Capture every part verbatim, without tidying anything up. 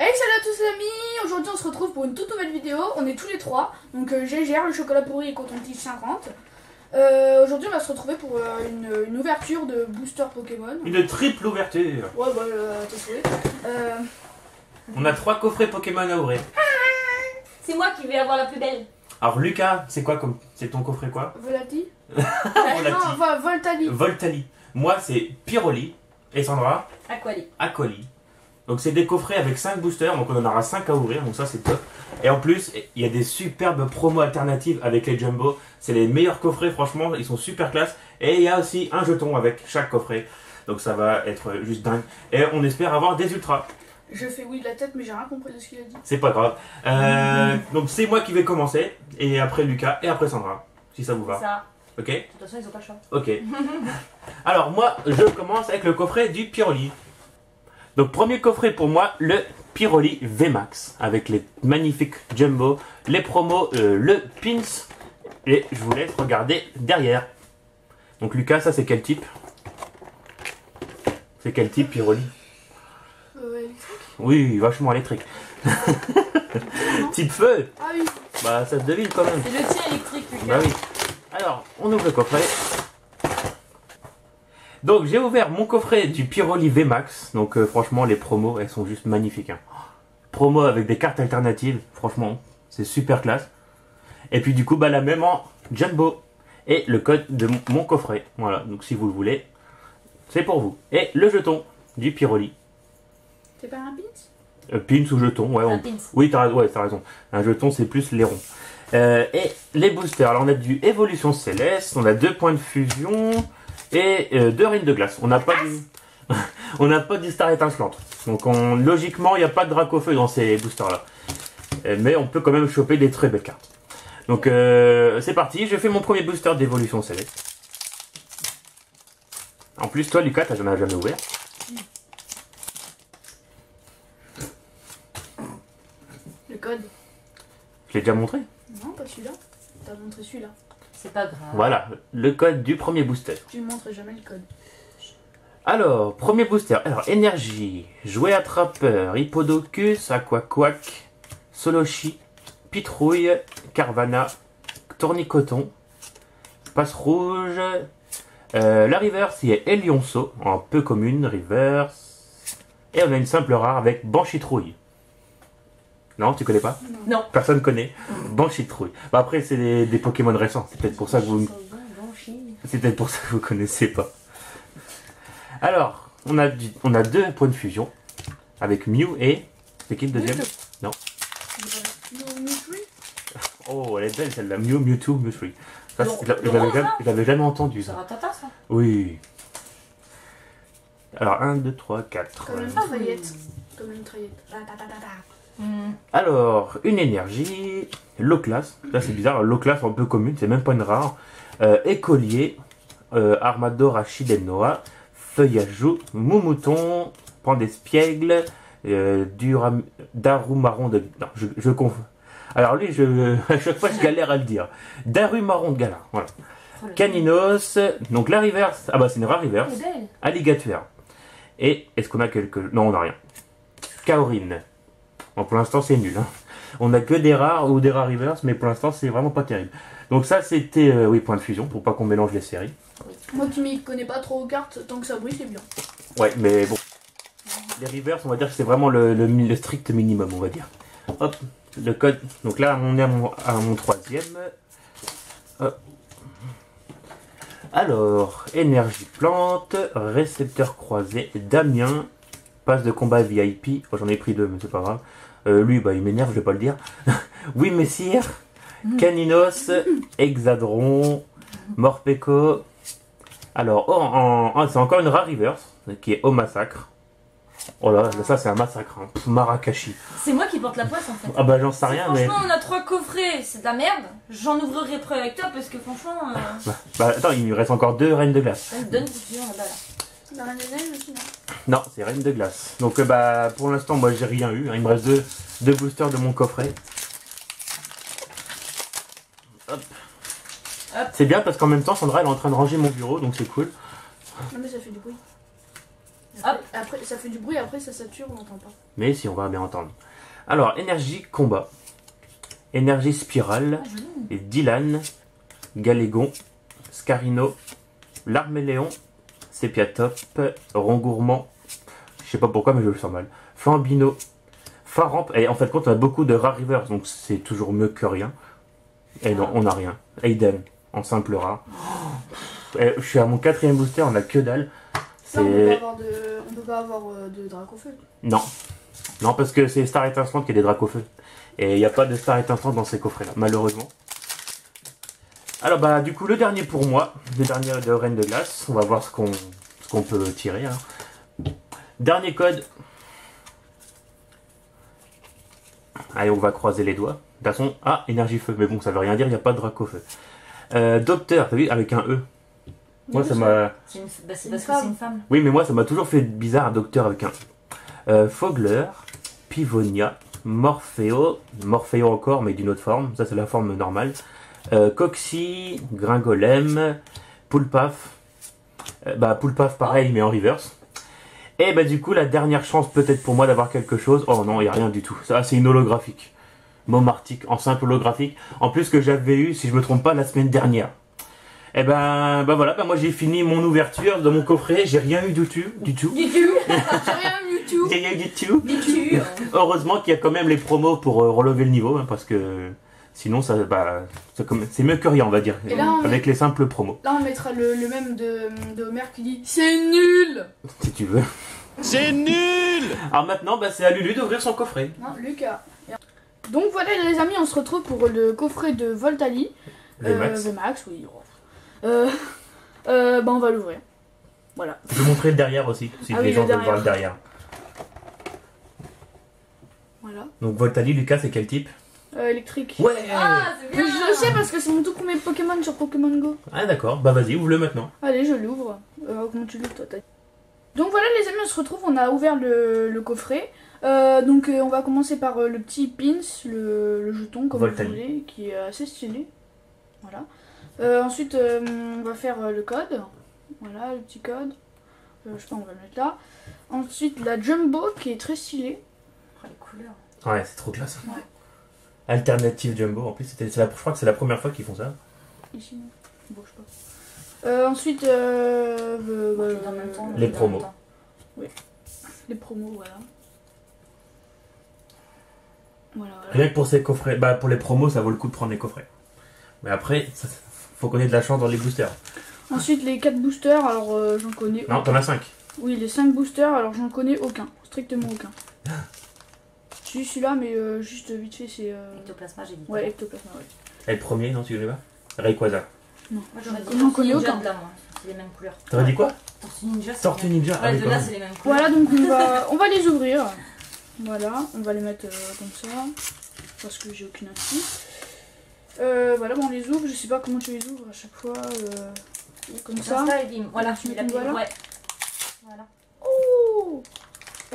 Hey salut à tous les amis, aujourd'hui on se retrouve pour une toute nouvelle vidéo, on est tous les trois, donc euh, G G R, le chocolat pourri et Coton Tige cinquante. Euh, aujourd'hui on va se retrouver pour euh, une, une ouverture de booster Pokémon. Une triple ouverture. Ouais bah euh, t'es sauvé. Euh... On a trois coffrets Pokémon à ouvrir. C'est moi qui vais avoir la plus belle. Alors Lucas, c'est quoi comme... c'est ton coffret quoi? Volati. Volati. Non, vo Voltali. Voltali. Moi c'est Pyroli et Sandra. Aquali. Aquali. Donc c'est des coffrets avec cinq boosters, donc on en aura cinq à ouvrir, donc ça c'est top. Et en plus, il y a des superbes promos alternatives avec les Jumbo. C'est les meilleurs coffrets, franchement, ils sont super classe. Et il y a aussi un jeton avec chaque coffret, donc ça va être juste dingue. Et on espère avoir des ultras. Je fais oui de la tête, mais j'ai rien compris de ce qu'il a dit. C'est pas grave. Euh, mmh. Donc c'est moi qui vais commencer, et après Lucas, et après Sandra, si ça vous va. Ça. Ok. De toute façon, ils ont pas le choix. Ok. Alors moi, je commence avec le coffret du Pyroli. Donc premier coffret pour moi, le Pyroli V MAX, avec les magnifiques Jumbo, les promos, euh, le pins, et je vous laisse regarder derrière. Donc Lucas, ça c'est quel type? C'est quel type Pyroli? Euh, électrique. Oui, vachement électrique. Type feu. Ah oui. Bah ça se devine quand même. C'est le tien électrique Lucas. Bah oui. Alors, on ouvre le coffret. Donc j'ai ouvert mon coffret du Pyroli V MAX, donc euh, franchement les promos elles sont juste magnifiques. Hein. Promo avec des cartes alternatives, franchement c'est super classe. Et puis du coup bah la même en Jumbo et le code de mon coffret, voilà, donc si vous le voulez c'est pour vous. Et le jeton du Pyroli. C'est pas un pins euh, Pins ou jeton, ouais. On... Un pins. Oui t'as ouais, t'as raison, un jeton c'est plus les ronds. Euh, et les boosters, alors on a du Evolution Céleste, on a deux points de fusion... Et euh, deux Reine de glace. On n'a pas du, on n'a pas du Star Étincelante. Donc on, logiquement, il n'y a pas de Dracaufeu dans ces boosters là. Mais on peut quand même choper des très belles cartes. Donc euh, c'est parti. Je fais mon premier booster d'évolution céleste. En plus, toi, Lucas, t'as jamais jamais ouvert. Le code. Je l'ai déjà montré. Non, pas celui-là. T'as montré celui-là. C'est pas grave. Voilà, le code du premier booster. Tu ne montres jamais le code. Alors, premier booster. Alors, énergie, jouet attrapeur, hippodocus, aquaquac, solochi, pitrouille, carvana, tournicoton, passe rouge. Euh, la reverse, il y a Elionceau, en peu commune, reverse. Et on a une simple rare avec banchitrouille. Non, tu connais pas? Non. Personne connaît. Banchitrouille. Bah après, c'est des, des Pokémon récents. C'est peut-être pour ça que vous. C'est peut-être pour ça que vous connaissez pas. Alors, on a, du... on a deux points de fusion avec Mew et. C'est qui le deuxième? Non. Oh, elle est belle celle-là. Mew, Mewtwo, Mewtwo. Ça, je l'avais jamais entendu ça. C'est Ratata ça? Oui. Alors, un, deux, trois, quatre. Comme une traillette. Comme une traillette. Mmh. Alors, une énergie, low class, là c'est bizarre, low class un peu commune, c'est même pas une rare, euh, écolier, euh, armado, rachid et noa, feuille à joue, moumouton, pan d'espiègle, euh, daru marron de... Non, je, je confonds. Alors lui, je, à chaque fois je galère à le dire. Daru marron de gala, voilà. Oh, Caninos, donc la reverse, ah bah c'est une rare reverse, alligator. Et est-ce qu'on a quelque... Non, on a rien. Kaorine. Bon, pour l'instant c'est nul, hein. On n'a que des rares ou des rares reverse, mais pour l'instant c'est vraiment pas terrible. Donc ça c'était, euh, oui, point de fusion, pour pas qu'on mélange les séries. Moi qui m'y connais pas trop aux cartes, tant que ça brille c'est bien. Ouais, mais bon, les reverse on va dire que c'est vraiment le, le, le strict minimum, on va dire. Hop, le code, donc là on est à mon, à mon troisième. Hop. Alors, énergie plante, récepteur croisé, Damien, passe de combat V I P, oh, j'en ai pris deux mais c'est pas grave. Euh, lui, bah, il m'énerve, je vais pas le dire. Oui, messire, Caninos, Hexadron, Morpeko. Alors, oh, en, en, c'est encore une rare reverse qui est au massacre. Oh là, ça c'est un massacre, hein. Pff, Marakashi. C'est moi qui porte la poisse en fait. Ah bah j'en sais rien, franchement, mais. Franchement, on a trois coffrets, c'est de la merde. J'en ouvrirai près avec toi parce que franchement. Euh... Bah, bah attends, il lui reste encore deux reines de glace. Elle donne confusion là-bas là. La reine de neige aussi, non? Non, c'est reine de glace. Donc euh, bah pour l'instant moi j'ai rien eu. Il me reste deux, deux boosters de mon coffret. Hop. Hop. C'est bien parce qu'en même temps Sandra elle est en train de ranger mon bureau donc c'est cool. Non mais ça fait du bruit. Hop. Après, ça fait du bruit, après ça sature, on n'entend pas. Mais si, on va bien entendre. Alors, énergie combat. Énergie spirale. Ah, et Dylan, Galégon, Scarino, Larméléon, Sépiatop, Rongourmand. Je sais pas pourquoi, mais je le sens mal. Flambino, Faramp. Et en fait, quand on a beaucoup de rares rivers, donc c'est toujours mieux que rien. Et non, on n'a rien. Aiden, en simple rare. Oh, je suis à mon quatrième booster, on a que dalle. Non, on ne peut pas avoir de, de Dracaufeu. Non. Non, parce que c'est Star Étincelante qui a des Dracaufeu. Et il n'y a pas de Star Étincelante dans ces coffrets-là, malheureusement. Alors, bah, du coup, le dernier pour moi, le dernier de Reine de glace. On va voir ce qu'on ce qu'on peut tirer. Hein. Dernier code. Allez, on va croiser les doigts. De toute façon, ah, énergie feu. Mais bon, ça veut rien dire, il n'y a pas de Dracaufeu. Euh, Docteur, t'as vu, avec un E. Moi, oui, ça m'a. C'est une... bah, parce une que c'est une femme. Oui, mais moi, ça m'a toujours fait bizarre un docteur avec un. Euh, Fogler, Pivonia, Morpheo, Morpheo encore, mais d'une autre forme. Ça, c'est la forme normale. Euh, Coxy, Gringolem, Poulpaf. Euh, bah, Poulpaf, pareil, mais en reverse. Et bah, du coup, la dernière chance, peut-être pour moi, d'avoir quelque chose. Oh non, il n'y a rien du tout. Ça, c'est une holographique. Momartic, en simple holographique. En plus, que j'avais eu, si je me trompe pas, la semaine dernière. Et eh ben, ben voilà, ben moi j'ai fini mon ouverture de mon coffret, j'ai rien eu du tout. Du tout. Du tout. J'ai rien eu du tout. Du tout. Heureusement qu'il y a quand même les promos pour euh, relever le niveau, hein, parce que sinon ça, bah, c'est mieux que rien, on va dire, là, on avec met... les simples promos. Là on mettra le, le même de, de Homer qui dit c'est nul. Si tu veux. C'est nul. Alors maintenant, ben, c'est à Lulu d'ouvrir son coffret. Non, Lucas. Donc voilà les amis, on se retrouve pour le coffret de Voltali. V MAX. Euh, V MAX, oui. Euh, euh, bah on va l'ouvrir. Voilà. Je vais vous montrer le derrière aussi, si ah les oui, gens veulent voir le derrière. Voilà. Donc Voltali, Lucas, c'est quel type? euh, Électrique. Ouais. Ah, c'est bien. Je le sais parce que c'est mon tout premier Pokémon sur Pokémon Go. Ah d'accord, bah vas-y, ouvre-le maintenant. Allez, je l'ouvre. Euh, comment tu l'ouvres toi? Donc voilà les amis, on se retrouve, on a ouvert le, le coffret. Euh, donc euh, on va commencer par euh, le petit pins, le, le jeton comme Voltali. Vous voulez, qui est assez stylé. Voilà. Euh, ensuite, euh, on va faire euh, le code. Voilà, le petit code. Euh, je sais pas, on va le mettre là. Ensuite, la Jumbo qui est très stylée. Oh, les couleurs. Ouais, c'est trop classe. Ouais. Alternative Jumbo. En plus, c'était, c'est la, je crois que c'est la première fois qu'ils font ça. Ici, non. Bon, je sais pas. Euh, ensuite, euh, euh, bah, euh, même temps, les promos. Temps. Oui. Les promos, voilà. Voilà, voilà. Rien que pour ces coffrets, bah, pour les promos, ça vaut le coup de prendre les coffrets. Mais après, ça. Faut qu'on ait de la chance dans les boosters. Ensuite, les quatre boosters, alors euh, j'en connais. Non, t'en as cinq. Oui, les cinq boosters, alors j'en connais aucun. Strictement aucun. Si, celui-là, mais euh, juste vite fait, c'est. Euh... Ectoplasma, j'ai dit. Ouais, Ectoplasma, ouais. Et le premier, non, tu ne l'as pas? Rayquaza. Non, j'en connais aucun. C'est les mêmes couleurs. T'aurais dit quoi? Tortue Ninja. Tortue Ninja. Ouais, les deux là, c'est les mêmes couleurs. Voilà, donc on va, on va les ouvrir. Voilà, on va les mettre euh, comme ça. Parce que j'ai aucune active. Euh, voilà, bon, on les ouvre, je sais pas comment tu les ouvres à chaque fois. Euh, comme ça. ça et voilà, tu mets la voilà. Ouais. Voilà. Oh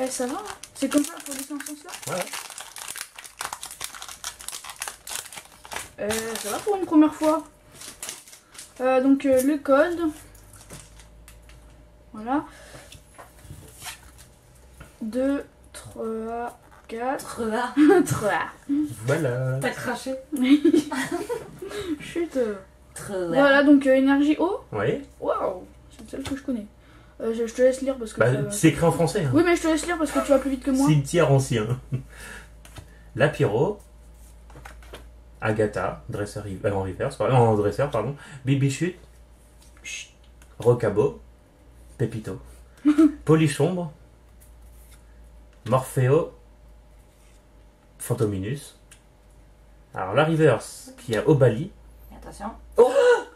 eh, ça va, hein. C'est comme ça, il faut laisser dans ce sens-là. Ouais. Euh, ça va pour une première fois. Euh, donc, euh, le code. Voilà. deux, trois, quatre, trois. Voilà. T'as craché. Chut. Trois. Voilà, donc euh, énergie eau. Oui. Waouh, c'est celle que je connais. Euh, je, je te laisse lire parce que. Bah, c'est écrit en français. Hein. Oui, mais je te laisse lire parce que tu vas plus vite que moi. Cimetière ancien. La Pyro. Agatha, dresseur euh, en reverse, pardon, en dresseur, pardon. Bibichute. Rocabo. Pépito. Polichombre. Morpheo. Fantominus. Alors la reverse qui a Obali. Attention. Oh,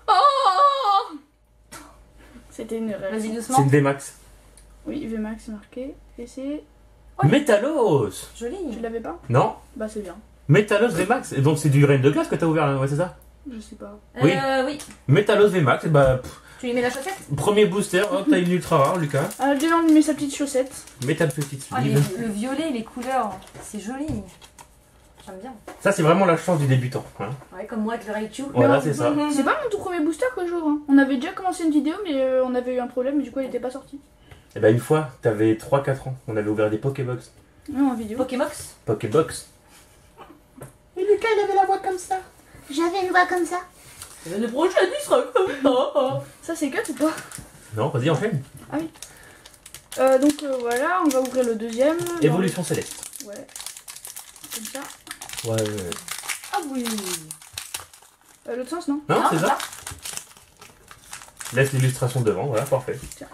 oh c'était une réelle. Doucement. C'est une V MAX. Oui, V MAX c'est marqué. Et c'est. Oh, Métalosse. Joli. Tu l'avais pas? Non. Bah c'est bien. Métalosse V MAX. Et donc c'est du Reine de glace que t'as ouvert là, ouais c'est ça? Je sais pas. Oui. Euh, oui. Métalosse V MAX. Et bah. Pff. Tu lui mets la chaussette? Premier booster, oh, t'as une ultra rare, Lucas. Euh, déjà, on lui met sa petite chaussette. Mets ta petite chaussette. Ah, le violet, les couleurs, c'est joli. J'aime bien. Ça, c'est vraiment la chance du débutant. Hein. Ouais, comme moi avec le Raichu. Voilà, c'est ça. C'est pas mon tout premier booster que j'ouvre. Hein. On avait déjà commencé une vidéo, mais euh, on avait eu un problème, mais du coup, il n'était pas sorti. Et bah une fois, t'avais trois quatre ans, on avait ouvert des Pokébox. Non, en vidéo. Pokébox Pokébox. Et Lucas, il avait la voix comme ça. J'avais une voix comme ça. Le prochain, il sera comme ça. Ça, c'est cut ou pas? Non, vas-y, enchaîne. Ah oui. Euh, donc euh, voilà, on va ouvrir le deuxième. Évolution le... Céleste. Ouais. Comme ça. Ouais, ouais, ouais. Ah oui. Euh, l'autre sens, non? Non, non c'est ça. ça. Laisse l'illustration devant, voilà, parfait. Tiens.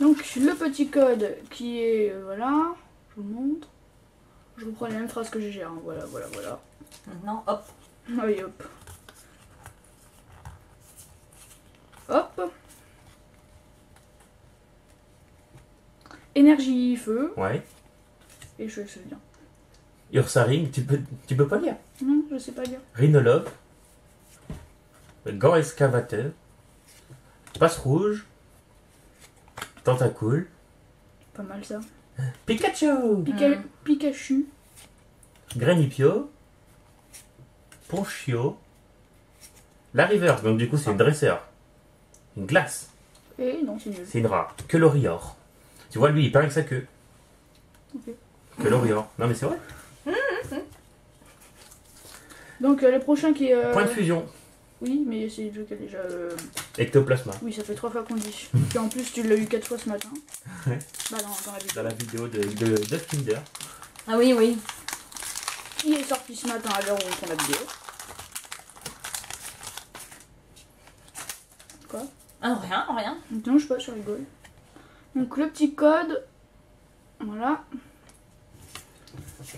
Donc le petit code qui est, euh, voilà, je vous le montre. Je reprends la même phrase que j'ai, hein. Voilà, voilà, voilà. Maintenant, hop. Ah oui, hop. Hop. Énergie, feu. Ouais. Et je sais bien. Ursaring, tu peux, tu peux pas lire. Non, je sais pas lire. Rhinolobe. Gant excavateur. Passe rouge. Tentacool. Pas mal ça. Pikachu. Pika mmh. Pikachu. Granipio. Ponchio. La reverse, donc du coup c'est une dresseur. Une glace. Et non, c'est une... C'est une rare. Que l'Orior. Tu vois, lui, il paraît que sa queue. Okay. Que l'Orior. Non, mais c'est vrai. Mmh, mmh. Donc, euh, le prochain qui est... Euh... Point de fusion. Oui, mais c'est le jeu qui a déjà... Euh... Ectoplasma. Oui, ça fait trois fois qu'on dit. Et en plus, tu l'as eu quatre fois ce matin. Ouais. Bah non, dans la vidéo. Dans la vidéo de, de, de Kinder. Ah oui, oui. Il est sorti ce matin à l'heure où on prend la vidéo. Quoi? Ah, rien, rien. Non, je sais pas, je rigole. Donc le petit code, voilà.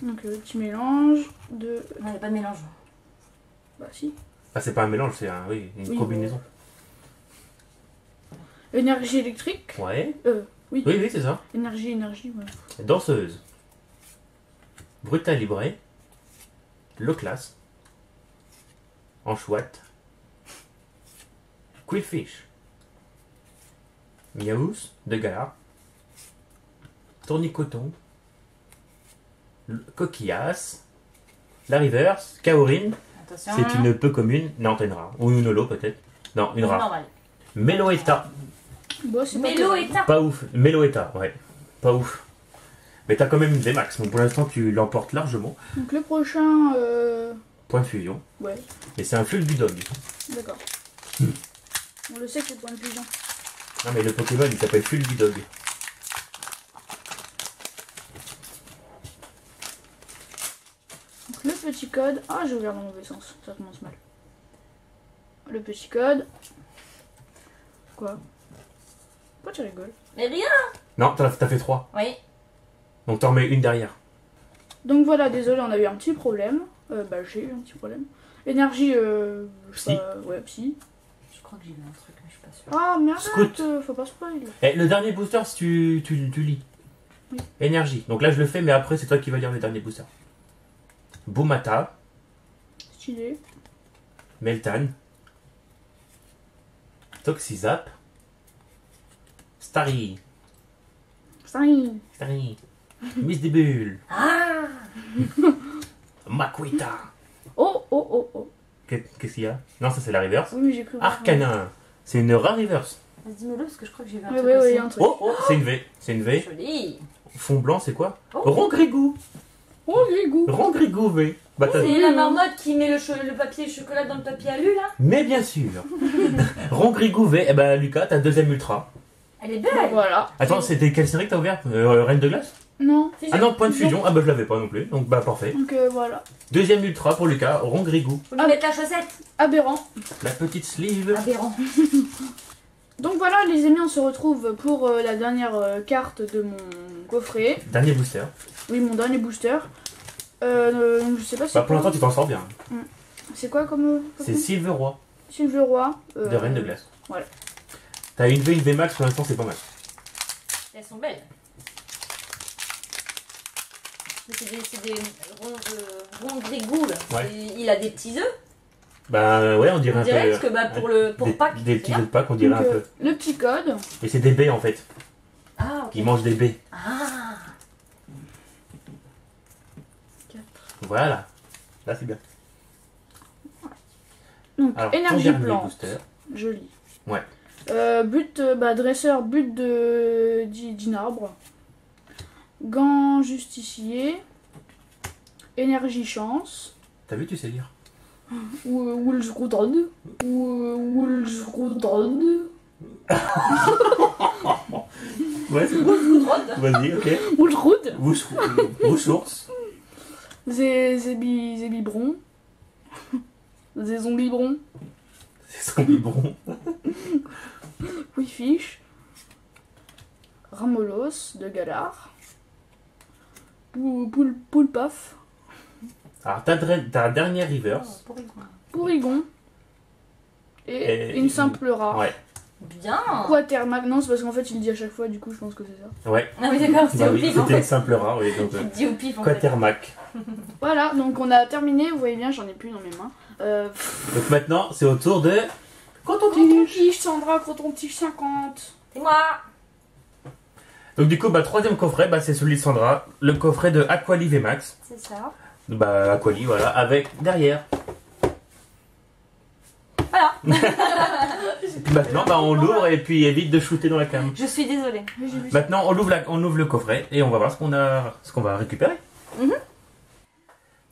Donc le petit mélange de... Non, il n'y a pas de mélange. Bah si. Ah, c'est pas un mélange, c'est un, oui, une oui, combinaison. Bon. Énergie électrique. Ouais. Euh, oui. Oui, oui, c'est ça. Énergie, énergie, voilà. Danseuse. Brutal libré. Le classe. Enchouette. Quillfish. Miaous, de gare, tournicoton, coquillasse, la reverse, kaorine, c'est une peu commune, non t'es une rare, ou une holo peut-être, non une rare, Meloetta, bon, Meloetta, pas ouf, Meloetta, ouais, pas ouf, mais t'as quand même une V MAX, donc pour l'instant tu l'emportes largement. Donc le prochain... Euh... Point de fusion, ouais. Et c'est un Fulgidog. D'accord, hmm. On le sait que c'est point de fusion. Non mais le Pokémon il s'appelle Fulgidog. Le petit code... Ah j'ai ouvert dans le mauvais sens, ça commence mal. Le petit code... Quoi? Pourquoi tu rigoles? Mais rien. Non, t'as fait trois. Oui. Donc t'en remets une derrière. Donc voilà, désolé on a eu un petit problème. Euh, bah j'ai eu un petit problème. Énergie... Euh, psy. Pas, ouais, psy. Je crois que j'ai eu un truc, mais je suis pas sûre. Ah, mais arrête, euh, faut pas se spoiler. Eh, le dernier booster, si tu, tu, tu lis. Oui. Énergie. Donc là, je le fais, mais après, c'est toi qui vas lire le dernier booster. Boumata. Stylé. Meltan. Toxizap. Starry. Starry. Starry. Miss des bulles. Ah Makuita. Oh, oh, oh, oh. Qu'est-ce qu'il y a? Non, ça c'est la reverse. Oui, Arcanin, c'est une rare reverse. Dis-moi-le parce que je crois que j'ai vu un truc. Oui, oui, un truc. Oh, oh, c'est une V. C'est une V. Joli. Fond blanc, c'est quoi? Rongrigou. Rongrigou. Rongrigou V. C'est la marmotte qui met le papier chocolat dans le papier alu là? Mais bien sûr. Rongrigou V. Eh ben, Lucas, ta deuxième ultra. Elle est belle. Voilà. Attends, c'était quelle série que t'as ouverte? Reine de glace? Non. Ah non, point de fusion. Ah bah je l'avais pas non plus. Donc bah parfait. Donc euh, voilà. Deuxième ultra pour Lucas, Rongrigou. Faut lui mettre la chaussette. Aberrant. La petite sleeve. Aberrant. Donc voilà les amis, on se retrouve pour euh, la dernière euh, carte de mon coffret. Dernier booster. Oui, mon dernier booster. Euh, euh, je sais pas si... Bah pour l'instant tu t'en sors bien. C'est quoi comme... Euh, c'est Sylveroi. Sylveroi. Euh, de Reine de glace. Voilà. T'as une V, une V MAX pour l'instant, c'est pas mal. Elles sont belles. C'est des, des Rongrigou là. Ouais. Il a des petits œufs. Bah ouais, on dirait, on dirait un peu. Que, bah, pour le pour des, Pâques, des petits œufs de Pâques, on dirait donc, un peu. Le petit code. Et c'est des baies en fait. Ah. Okay. Ils mangent des baies. Ah. quatre. Voilà. Là c'est bien. Donc alors, énergie blanche. Joli. Ouais. Euh, but, bah, dresseur, but d'un arbre. Gant justicier. Énergie chance. T'as vu, tu sais lire. Wulsrudon. Wulsrudon. Ouais, c'est bon. Vas-y, ok. Wulsrud. Wulsrud. Zébibron. Des zombibron. Des zombibron. Oui, fiche. Ramolos de Galar. Poul, poul, Poulpaf. Alors, ta dernière reverse. Oh, Porygon. Porygon. Et, et une simple rare. Ouais. Bien. Quater Magnus, parce qu'en fait, il dit à chaque fois, du coup, je pense que c'est ça. Ouais. Ah oui, d'accord, c'est bah au oui, pif. C'était une simple rare, oui. Donc, il dit au pif. Quater Mac. Voilà, donc on a terminé. Vous voyez bien, j'en ai plus dans mes mains. Euh... Donc maintenant, c'est au tour de. Coton-tige, Sandra, Coton-tige cinquante. C'est moi. Donc, du coup, bah, troisième coffret, bah, c'est celui de Sandra. Le coffret de Aquali V MAX. C'est ça. Bah, Aquali, voilà, avec derrière. Voilà. Maintenant, bah, on l'ouvre et puis évite de shooter dans la cam. Je suis désolée. Maintenant, on ouvre, la, on ouvre le coffret et on va voir ce qu'on a, ce qu'on va récupérer. Mm-hmm.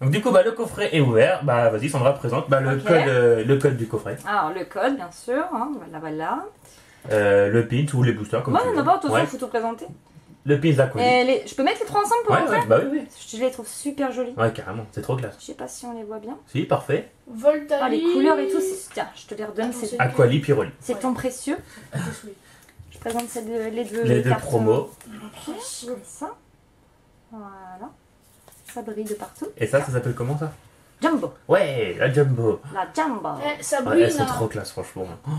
Donc, du coup, bah, le coffret est ouvert. Bah, vas-y, Sandra présente bah, le, okay. code, euh, le code du coffret. Alors, le code, bien sûr. Hein, voilà, voilà. Euh, le pinch ou les boosters comme ça. Bon, d'abord, il faut tout présenter. Le pinch d'Aquali. Les... Je peux mettre les trois ensemble pour ouais, ouais, bah oui, oui. Je les trouve super jolis. Ouais, carrément, c'est trop classe. Je sais pas si on les voit bien. Si, parfait. Voltali. Ah, les couleurs et tout, tiens, je te les redonne. C'est Aquali, Pyroli. C'est ouais. Ton précieux. Je présente celle de... les deux. Les deux promos. Okay. Ça. Voilà. Ça brille de partout. Et ça, ça s'appelle comment ça? Jumbo. Ouais, la Jumbo. La Jumbo. Eh, ça brille. Ouais, c'est trop classe, franchement. Oh.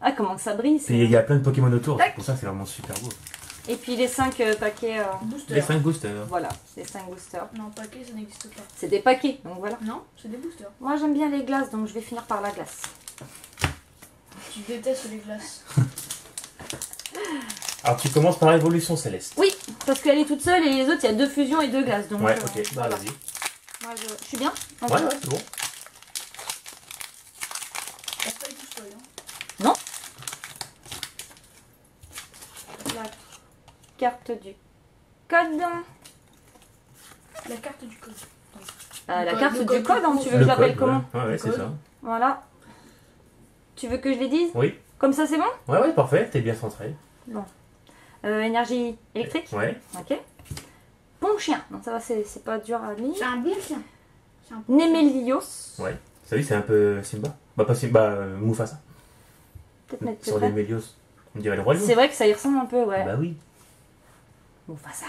Ah, comment que ça brille! Il y a plein de Pokémon autour, c'est pour ça que c'est vraiment super beau. Et puis les cinq euh, paquets. Euh... Boosters. Les cinq boosters. Voilà, les cinq boosters. Non, paquets, ça n'existe pas. C'est des paquets, donc voilà. Non, c'est des boosters. Moi j'aime bien les glaces, donc je vais finir par la glace. Tu détestes les glaces. Alors tu commences par Evolution Céleste. Oui, parce qu'elle est toute seule et les autres, il y a deux fusions et deux glaces. Donc, ouais, euh, ok, bah voilà. Vas-y. Moi je... je suis bien. Ouais, ouais, c'est bon. Carte du code. La carte du code. Euh, la code, carte du code, code hein, tu veux que je l'appelle comment? Ouais, ouais, c'est ça. Voilà. Tu veux que je les dise? Oui. Comme ça, c'est bon? Ouais, ouais, parfait, t'es bien centré. Bon. Euh, énergie électrique? Ouais. Ok. Bon chien. Non, ça va, c'est pas dur à lire. C'est un bon chien. Un bon Némélios. Chien. Ouais. Ça oui, c'est un peu Simba. Bah, pas Simba, euh, Mufasa. Peut-être mettre sur Némélios. On dirait le roi lion. C'est vrai que ça y ressemble un peu, ouais. Bah oui. Bon, enfin ça...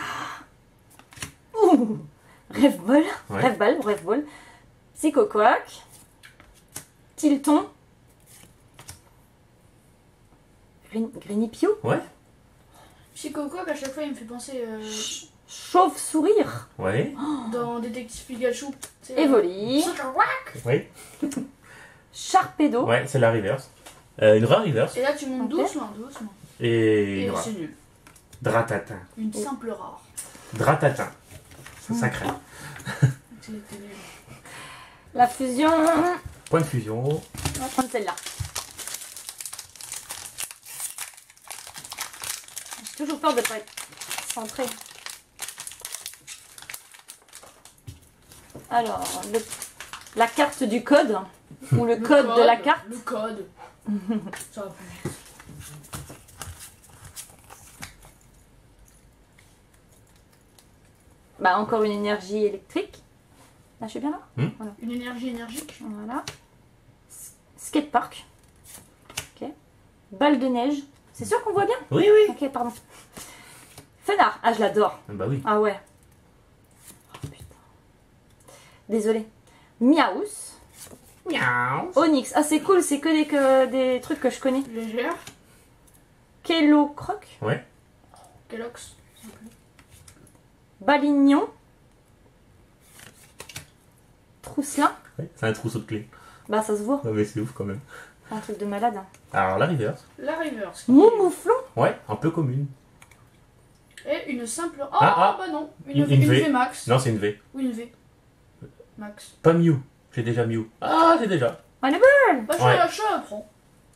Ouh, rêve ball, ouais. Rêve ball, rêve ball. Psychoquack. Tilton. Grinipio. Ouais. Psychoquack, à chaque fois, il me fait penser... Euh... Ch Chauve-sourire. Ouais. Oh. Dans Détective Pikachu. Evoli. Psychoquack. Ouais. Sharpedo. Ouais, c'est la reverse. Euh, une rare reverse. Et là, tu montes okay. Doucement, doucement. Et... Et c'est nul. Dratatin. Une simple rare. Dratatin. C'est sacré. La fusion. Point de fusion. On va prendre celle-là. J'ai toujours peur de ne pas être centrée. Alors, le... la carte du code. Ou le, le code, code de la carte. Le code. Ça va plus. Bah, encore une énergie électrique. Là, je suis bien là. Mmh. Voilà. Une énergie énergique. Voilà. Skatepark. Ok. Balle de neige. C'est sûr qu'on voit bien? Oui, oui. Ok, pardon. Fenard. Ah, je l'adore. Bah oui. Ah ouais. Oh, putain. Désolée. Miaus. Miaus. Onyx. Ah, c'est cool. C'est que des, que des trucs que je connais. Légère. Kello Croc. Ouais. Kellox. Balignon. Trousselin. Ouais, c'est un trousseau de clé. Bah ça se voit. Non mais c'est ouf quand même. Un truc de malade. Hein. Alors la reverse. La reverse. Moumouflon. Ouais, un peu commune. Et une simple... Oh ah, ah, bah non. Une, une, une V. V max. Non c'est une V. Ou une V. Max. Pas Mew. J'ai déjà Mew. Ah j'ai déjà. On est bon. Bah je ouais. La chope.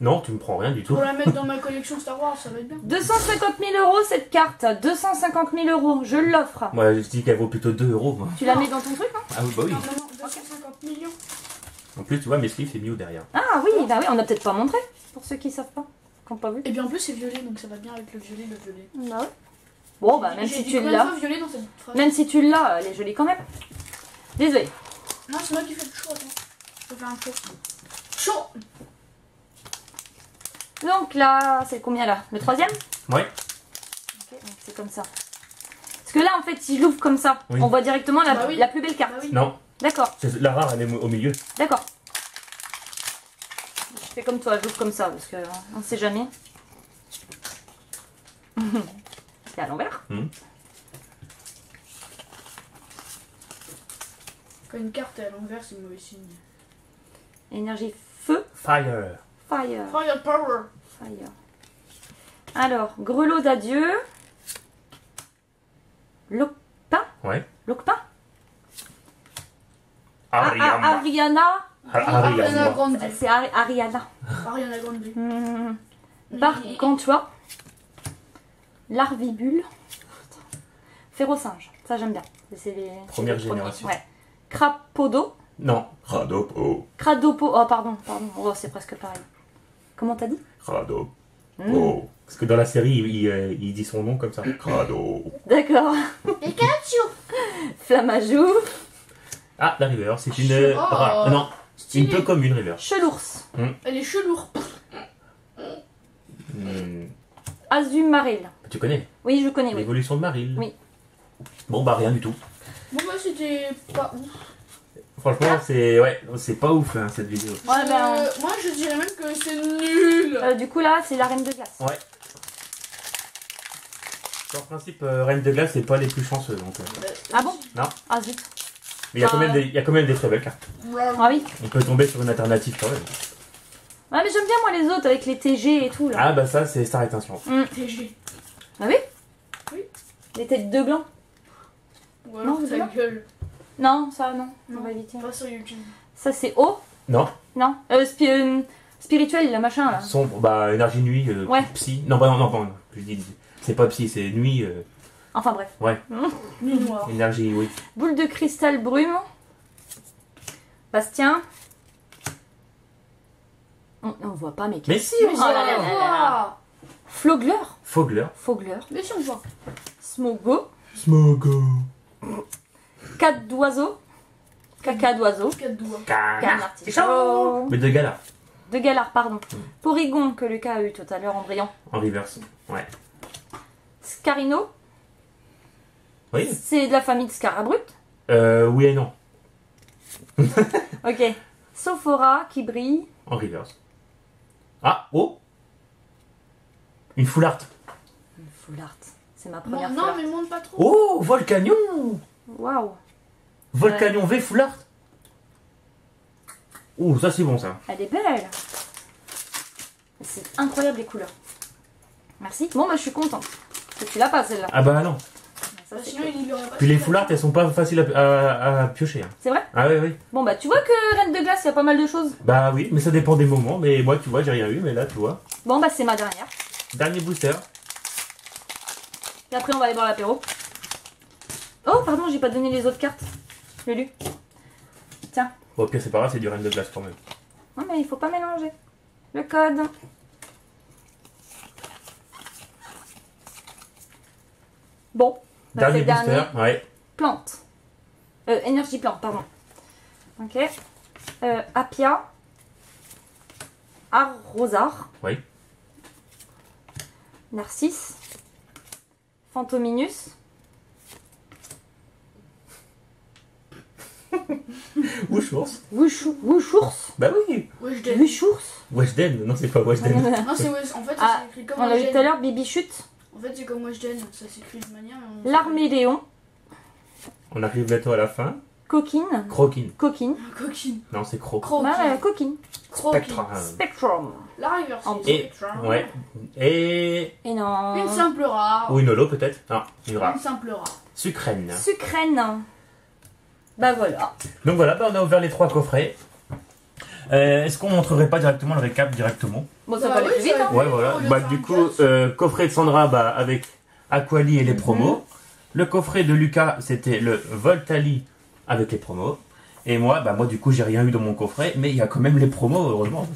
Non, tu me prends rien du tout. Pour la mettre dans ma collection Star Wars, ça va être bien. deux cent cinquante mille euros cette carte, deux cent cinquante mille euros, je l'offre. Moi, ouais, je dis qu'elle vaut plutôt deux euros. Moi. Tu la mets dans ton truc, hein? Ah oui, bah oui. Non, non, non, deux cent cinquante millions. En plus, tu vois, mes sleeves, c'est Mew derrière. Ah oui, bah oui, on n'a peut-être pas montré, pour ceux qui savent pas, qui n'ont pas vu. Et bien en plus, c'est violet, donc ça va bien avec le violet, le violet. Ah ouais. Bon, bah même si, tu l'as, même si tu l'as, elle est jolie quand même. Désolé. Non, c'est moi qui fais le chaud, attends. Je vais faire un chaud. Chaud. Donc là, c'est combien là? Le troisième? Ouais. Ok, donc c'est comme ça. Parce que là, en fait, si je l'ouvre comme ça, oui, on voit directement la, bah oui, la plus belle carte. Bah oui. Non. D'accord. La rare, elle est au milieu. D'accord. Je fais comme toi, je l'ouvre comme ça, parce qu'on ne sait jamais. C'est à l'envers. Mmh. Quand une carte est à l'envers, c'est mauvais signe. Énergie feu. Fire. Fire. Fire power. Fire. Alors, grelot d'adieu. Lokpa. Ouais. Lokpa. Ariana. Ariana. Ariana Grande. C'est Ariana. Ariana Grande. Mmh. Bargantua. Larvibule. Férocinge. Ça, j'aime bien. C'est les premières générations. Ouais. Crapodo. Non. Cradopo. Cradopo. Oh, pardon. pardon. Oh, c'est presque pareil. Comment t'as dit? Crado. Mmh. Oh. Parce que dans la série, il, il, il dit son nom comme ça. Crado. D'accord. Pikachu. Flamajou. Ah, la river, c'est une... Che... Oh, rare. Non, c'est une peu comme une river. Chelours. Mmh. Elle est chelours. Mmh. Azumaril. Tu connais? Oui, je connais. L'évolution oui. de Maril. Oui. Bon, bah rien du tout. Bon, bah c'était pas ouf. Franchement, c'est ouais, c'est pas ouf hein, cette vidéo. Ouais, euh, ben... Moi, je dirais même que c'est nul. Euh, du coup, là, c'est la Reine de glace. Ouais. En principe, euh, Reine de glace, c'est pas les plus chanceux. Donc, euh... Ah bon? Non. Ah zut. Mais il enfin... y, y a quand même des très belles cartes. Ah oui. On peut tomber sur une alternative quand même. Ah mais j'aime bien moi les autres avec les T G et tout là. Ah bah ça c'est Star Étincelante. Mmh. T G. Ah oui? Oui. Les têtes de gland. Ou alors non, ta gueule. Non, ça non, non, on va éviter. Pas sur YouTube. Ça c'est O? Non. Non. Euh, spi euh, spirituel, le machin là. Sombre, bah énergie nuit, euh, ouais. Psy. Non bah non, non, non, je dis c'est pas psy, c'est nuit. Euh... Enfin bref. Ouais. Mmh. Nuit noire. Énergie, oui. Boule de cristal brume. Bastien. On, on voit pas, mais... Mais si, on voit. Flogler. Fogler. Fogler. Mais si, on voit. Smogo. Smogo. Quatre d'oiseau. Caca d'oiseau. Quatre d'oiseau. Canard. Mais de galard. De galard, pardon. Mm. Porygon, que Lucas a eu tout à l'heure en brillant. En reverse, ouais. Scarino. Oui. C'est de la famille de Scarabrut. Euh, oui et non. Ok. Sophora, qui brille. En reverse. Ah, oh! Une full art. Une full art. C'est ma première fois. Non, non mais monte pas trop. Oh, Volcanion! Waouh! Volcanion V Full Art. Oh, ça c'est bon ça. Elle est belle. C'est incroyable les couleurs. Merci. Bon, bah je suis contente. Parce que tu l'as pas celle-là. Ah bah non. Ça, sinon, il y aura pas. Puis les full art, elles sont pas faciles à, à, à piocher. Hein. C'est vrai? Ah oui, oui. Bon, bah tu vois que Reine de glace, il y a pas mal de choses. Bah oui, mais ça dépend des moments. Mais moi, tu vois, j'ai rien eu, mais là, tu vois. Bon, bah c'est ma dernière. Dernier booster. Et après, on va aller boire l'apéro. Oh, pardon, j'ai pas donné les autres cartes. Je l'ai lu. Tiens. Bon, ok, c'est pas grave, c'est du Reine de glace quand même. Non, mais il faut pas mélanger. Le code. Bon. Bah, dernier booster, dernier. Ouais. Plante. Euh, énergie plante, pardon. Ok. Euh, Apia. Arrosard. Oui. Narcisse. Fantominus. Wouchours. Wouchours. Bah oui. Weshden. Wouchours. Weshden. Non, c'est pas Weshden. Non, c'est Weshden. En fait, ça ah, s'écrit comme on l'a vu tout à l'heure, Bibichute. En fait, c'est comme Weshden, ça s'écrit de manière. On... L'Arméléon. On arrive bientôt à la fin. Coquine. Croquine. Coquine. Coquine. Non, c'est Cro. Croquine. Bah, coquine. Spectrum. Spectrum. La reverse. Et, Spectrum. Ouais. Et. Et non. Une simple rare. Ou une holo peut-être. Non, une rare. Une simple rare. Sucrène. Sucrène. Bah voilà. Donc voilà, bah, on a ouvert les trois coffrets. Euh, Est-ce qu'on montrerait pas directement le récap directement? Bon, ça, ça va aller vite. Hein. Ouais, voilà. Bah, du coup, euh, coffret de Sandra, bah, avec Aquali et les promos. Mm-hmm. Le coffret de Lucas, c'était le Voltali avec les promos. Et moi, bah, moi, du coup, j'ai rien eu dans mon coffret, mais il y a quand même les promos, heureusement.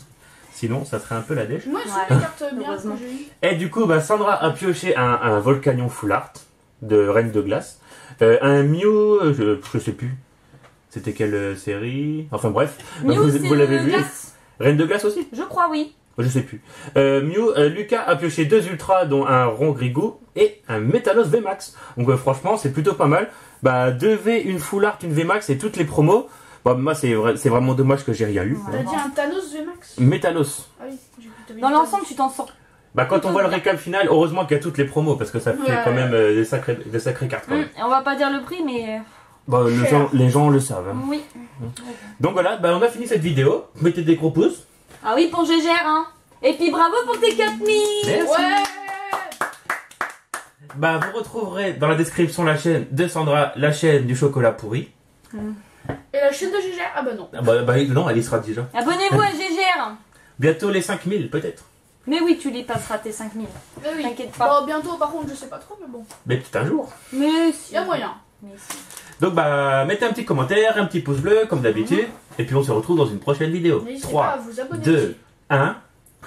Sinon, ça serait un peu la dèche. Moi, j'ai les cartes bien que j'ai eues. Et du coup, bah, Sandra a pioché un, un Volcanion Full Art de Reine de glace. Euh, un Mew, je, je sais plus. C'était quelle série? Enfin bref, Mew, vous, vous l'avez vu. Glace. Reine de glace aussi? Je crois, oui. Je sais plus. Euh, Mew, euh, Lucas a pioché deux ultras, dont un Rongrigou et un Métalosse V MAX. Donc euh, franchement, c'est plutôt pas mal. Bah, deux V, une Full Art, une V MAX et toutes les promos. Bah, moi, c'est vrai, vraiment dommage que j'ai rien eu. T'as dit un Thanos V MAX? Métalosse. Ah oui, dans l'ensemble, tu t'en sors. Bah, quand on voit le récap final, heureusement qu'il y a toutes les promos parce que ça fait ouais. quand même euh, des, sacrés, des sacrées cartes. Quand même. Mmh, on va pas dire le prix, mais. Bah, le gens, les gens le savent. Hein. Oui. Donc voilà, bah, on a fini cette vidéo. Mettez des gros pouces. Ah oui, pour Gégère, hein. Et puis bravo pour tes quatre mille. Merci. Ouais. Bah, vous retrouverez dans la description la chaîne de Sandra, la chaîne du chocolat pourri. Mmh. Et la chaîne de Gégère, ah bah non. Ah bah, bah non, elle y sera déjà. Abonnez-vous à Gégère. Bientôt les cinq mille, peut-être. Mais oui, tu les passeras tes cinq mille. Mais oui. T'inquiète pas. Bon, bientôt, par contre, je sais pas trop, mais bon. Mais peut-être un jour. Mais si. Il y a moyen. Mais si. Donc, bah, mettez un petit commentaire, un petit pouce bleu, comme d'habitude. Mmh. Et puis, on se retrouve dans une prochaine vidéo. trois, deux, un.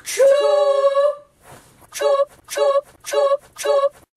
Tchou! Tchou! Tchou! Tchou! Tchou!